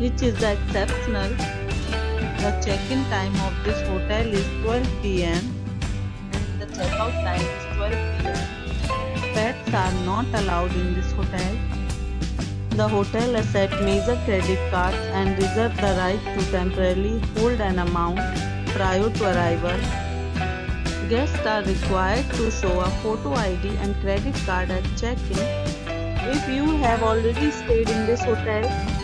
which is exceptional. The check-in time of this hotel is 12 PM and the check-out time is 12 PM. Pets are not allowed in this hotel. The hotel accepts major credit cards and reserves the right to temporarily hold an amount prior to arrival. Guests are required to show a photo ID and credit card at check-in. If you have already stayed in this hotel,